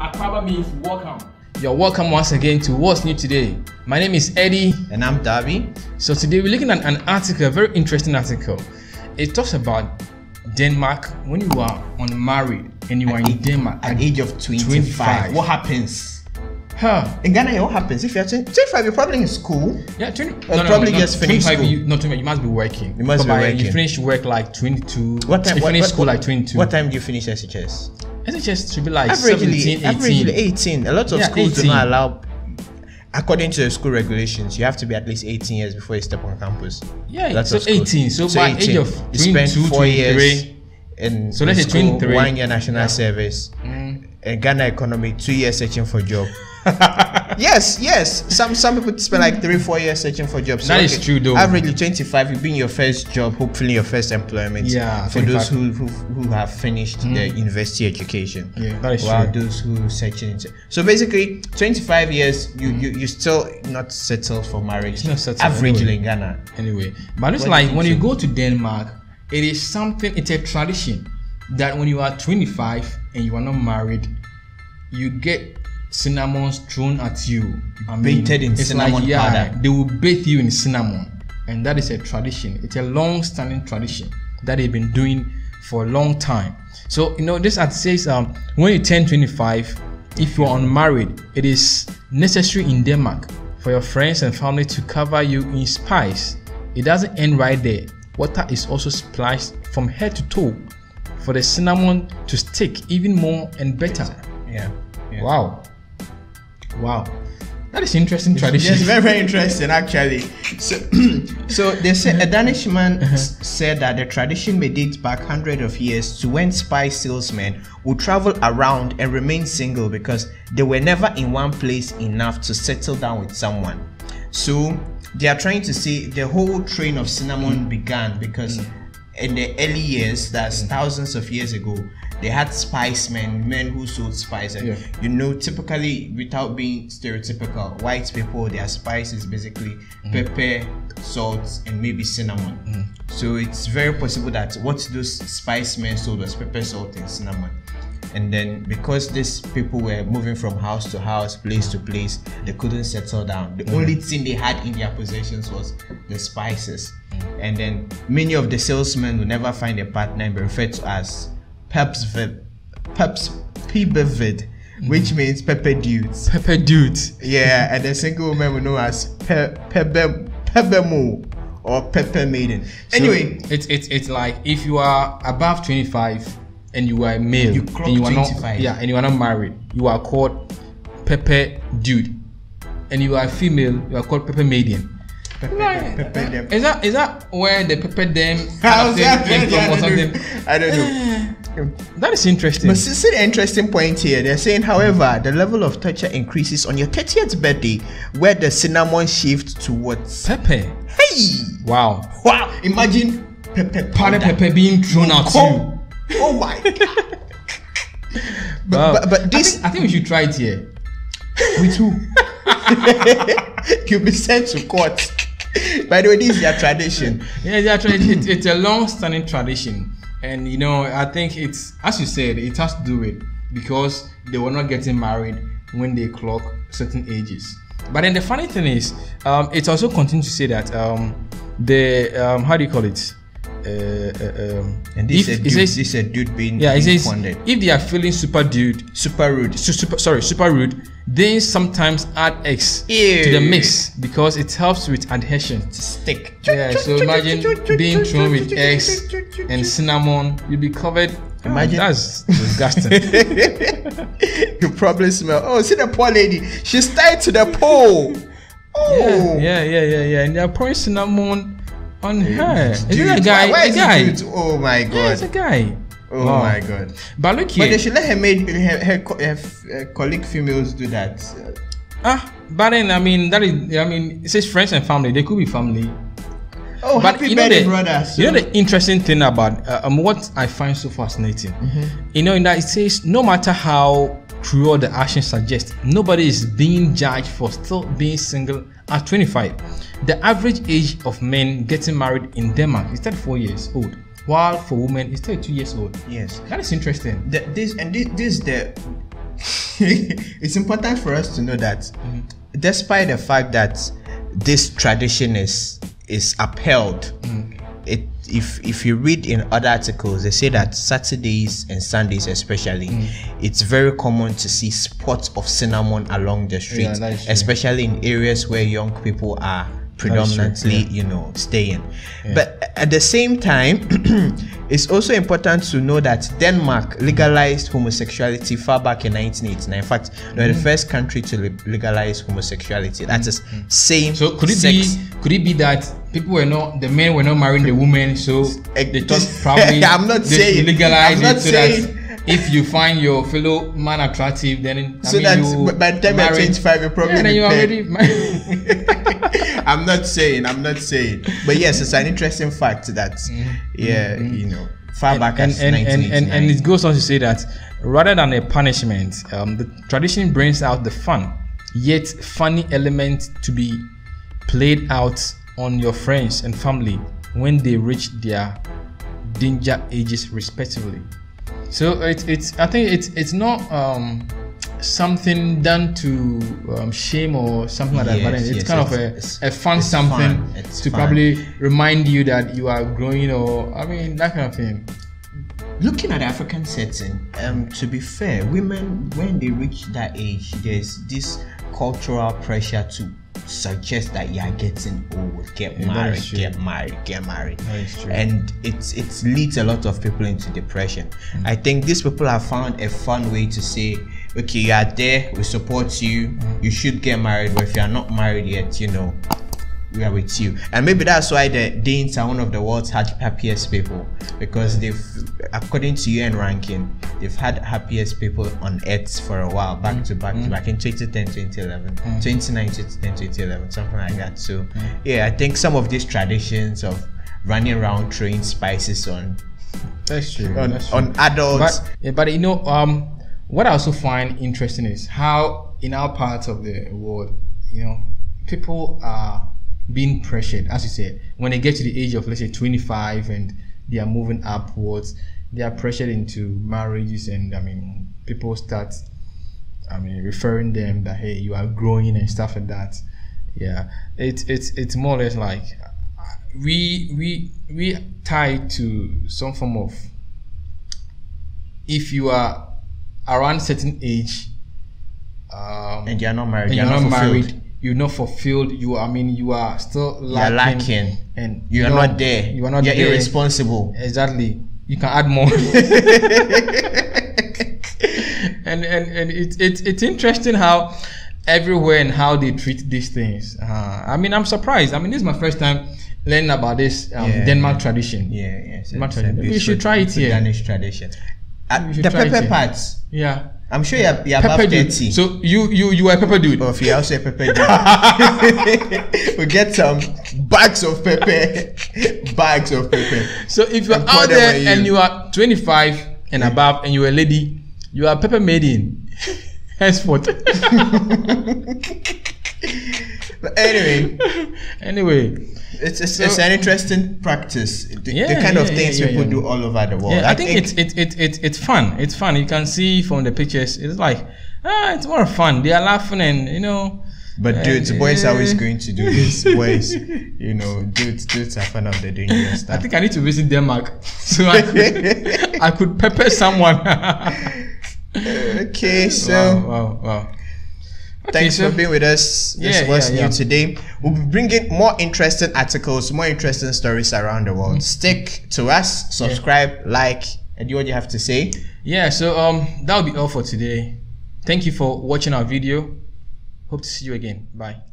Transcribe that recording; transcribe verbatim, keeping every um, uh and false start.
Akwaba means welcome. You're welcome once again to What's New Today. My name is Eddie. And I'm Davi. So today we're looking at an article, a very interesting article. It talks about Denmark. When you are unmarried and you are in Denmark at the age of twenty-five, what happens? Huh? In Ghana, what happens? If you're twenty-five, you're probably in school. Yeah, twenty. No, no, probably no, no, just finished school. You, not twenty-five, you must be working. You must but be working. You finish work like twenty-two. What time? You finish what, school what, like twenty-two. What time do you finish S H S? S H S should be like averagely, seventeen, eighteen. Averagely eighteen. A lot of yeah, schools eighteen. Do not allow, according to the school regulations, you have to be at least eighteen years before you step on campus. Yeah, so eighteen. So, so by eighteen, age of twenty-two, you spend four years in, so let's in say school, one year national yeah. service, mm. and Ghana economy, two years searching for a job. yes, yes. Some some people spend like three, four years searching for jobs. So that is okay, true though. Averagely twenty-five, you've been your first job, hopefully your first employment. Yeah. For those who, who who have finished mm. their university education. Yeah, that is while true. Those who searching into. So basically, twenty-five years, you mm. you you still not settled for marriage. Not settled. Averagely anyway. In Ghana. Anyway, but it's like when you go to Denmark, it is something. It's a tradition that when you are twenty-five and you are not married, you get cinnamons thrown at you. I mean, Bated in it's cinnamon like, yeah, powder. They will bathe you in cinnamon, and that is a tradition. It's a long-standing tradition that they've been doing for a long time. So you know, this ad says um, when you turn twenty-five, if you are unmarried, it is necessary in Denmark for your friends and family to cover you in spice. It doesn't end right there. Water is also splashed from head to toe for the cinnamon to stick even more and better. Yeah. Yeah. Wow. Wow, that is interesting tradition. Yes, very, very interesting actually. So, so they said a Danish man uh-huh. said that the tradition may date back hundreds of years to when spice salesmen would travel around and remain single because they were never in one place enough to settle down with someone. So they are trying to say the whole train of cinnamon mm. began because mm. in the early years, that's mm. thousands of years ago, they had spice men, men who sold spice. And yeah. you know, typically, without being stereotypical, white people, their spice is basically mm. pepper, salt, and maybe cinnamon. Mm. So it's very possible that what those spice men sold was pepper, salt, and cinnamon. And then because these people were moving from house to house, place to place, they couldn't settle down. The mm. only thing they had in their possessions was the spices. Mm. And then many of the salesmen would never find a partner and be referred to as Pepsvid, Peps, Pibervid, which means Pepper Dudes. Pepper Dudes. Yeah, and the single woman we know as Pe, Peber, Pebermø or Pepper Maiden. So anyway, it's it's it's like if you are above twenty-five and you are a male, you and you are twenty-five. Not yeah, and you are not married, you are called Pepper Dude, and you are a female, you are called Pepper Maiden. Pepe right. Dem, Pepe Dem. Is that is that where the Pepper Dem kind of thing came from or something? I don't know. That is interesting. But this is an interesting point here. They're saying, however, the level of torture increases on your thirtieth birthday, where the cinnamon shifts towards pepper. Hey! Wow! Wow! Imagine pepper, powder pepper being thrown at you. Oh my God! But, wow. but, but this, I think, I think we should try it here. With who? You'll be sent to court. By the way, this is their tradition. Yeah, their tra it, it's a long-standing tradition. And you know, I think it's, as you said, it has to do with because they were not getting married when they clock certain ages. But then the funny thing is, um, it also continues to say that um, the um, how do you call it? Uh, uh, um, and this if, is, a dude, says, this is a dude being yeah, it says, if they are feeling super dude, super rude, su super sorry, super rude, they sometimes add eggs Ew. to the mix because it helps with adhesion. It's a stick. Yeah, so imagine being thrown with eggs and cinnamon, you'll be covered. Imagine oh, that's disgusting. You probably smell. Oh, see the poor lady. She's tied to the pole. Oh, yeah, yeah, yeah, yeah. yeah. And they're pouring cinnamon on her. Dude, is it a guy? Why, why a guy? Oh my God! Yeah, it's a guy. Oh wow. My God! But look here. But they should let her made her, her, her, her colleague females do that. Ah, but then I mean that is I mean it says friends and family. They could be family. Oh, but happy you know birthday, the, brother! So. You know the interesting thing about uh, um, what I find so fascinating. Mm-hmm. You know, in that it says no matter how cruel the action suggests, nobody is being judged for still being single at twenty-five. The average age of men getting married in Denmark is thirty-four years old, while for women is thirty-two years old. Yes, that is interesting. The, this and this, this the It's important for us to know that mm-hmm. despite the fact that this tradition is is upheld, mm-hmm. it if if you read in other articles, they say that Saturdays and Sundays especially, mm-hmm. it's very common to see spots of cinnamon along the street, yeah, that's true. Especially in areas where young people are predominantly, true, yeah. you know, staying. Yeah. But at the same time, it's also important to know that Denmark legalized homosexuality far back in nineteen eighty-nine. In fact, they were mm. the first country to le legalize homosexuality. That is mm. same. So could it sex. be? Could it be that people were not the men were not marrying the women, so they thought probably I'm not they saying legalized I'm not so saying. That if you find your fellow man attractive, then I so mean, that you by the time married, I change five, you're probably yeah, then you already I'm not saying, I'm not saying, but yes, it's an interesting fact that mm-hmm. yeah, mm-hmm. you know, far and, back and, as and, and, and and it goes on to say that rather than a punishment, um, the tradition brings out the fun, yet funny element to be played out on your friends and family when they reach their danger ages respectively. So it's it's I think it's it's not um something done to um, shame or something like that, yes, but it's yes, kind it's, of a, it's, a fun it's something fun. to fun. probably remind you that you are growing, or I mean that kind of thing. Looking at African setting, um to be fair, women when they reach that age, there's this cultural pressure to suggest that you are getting old, get yeah, married, get married, get married, and it's it leads a lot of people into depression. Mm-hmm. I think these people have found a fun way to say, okay, you are there, we support you, mm-hmm. you should get married, but if you are not married yet, you know, we are with you. And maybe that's why the Danes are one of the world's happiest people, because they've, according to U N ranking, they've had happiest people on earth for a while, back mm-hmm. to back mm-hmm. to back in twenty ten, twenty eleven, mm-hmm. twenty ten, twenty eleven, something like that. So mm-hmm. yeah, I think some of these traditions of running around throwing spices on that's true on, that's true. on adults, but, but you know, um what I also find interesting is how in our part of the world, you know, people are being pressured, as you said, when they get to the age of, let's say, twenty-five and they are moving upwards, they are pressured into marriages, and I mean, people start, I mean, referring them that, hey, you are growing and stuff like that. Yeah, it's it's it's more or less like we we we tied to some form of, if you are around a certain age, um, and you are not married, you are not, not married. You're not fulfilled. You, I mean, you are still lacking, You're lacking. and you, you are not there. You are not. You're there. Irresponsible. Exactly. You can add more. and and and it's it, it's interesting how everywhere and how they treat these things. Uh, I mean, I'm surprised. I mean, this is my first time learning about this um, yeah, Denmark yeah. tradition. Yeah, yeah. So Denmark tradition. We should try it here. Danish tradition. Uh, the pepper parts. Yeah. I'm sure you're, you're above thirty. So you you you are a pepper dude. Oh, if you're also a pepper dude, we get some bags of pepper, bags of pepper. So if you're out there you. and you are twenty-five and yeah. above, and you're a lady, you are Pepper Maiden. Henceforth. But anyway, anyway, it's it's, so, it's an interesting practice. The, yeah, the kind yeah, of things yeah, yeah, people yeah. do all over the world. Yeah, I, I think, think it's it, it it it's fun. It's fun. You can see from the pictures. It's like ah, it's more fun. They are laughing and you know. But dudes, uh, boys are always going to do this. Boys, you know, dudes, dudes are fun of the dangerous stuff. I think I need to visit Denmark so I could, I could pepper someone. Okay, so wow, wow, wow. Thanks for being with us. This yeah, was yeah, new yeah. today. We'll be bringing more interesting articles, more interesting stories around the world. Mm-hmm. Stick to us, subscribe, yeah. like, and do what you have to say. Yeah, so um, that'll be all for today. Thank you for watching our video. Hope to see you again. Bye.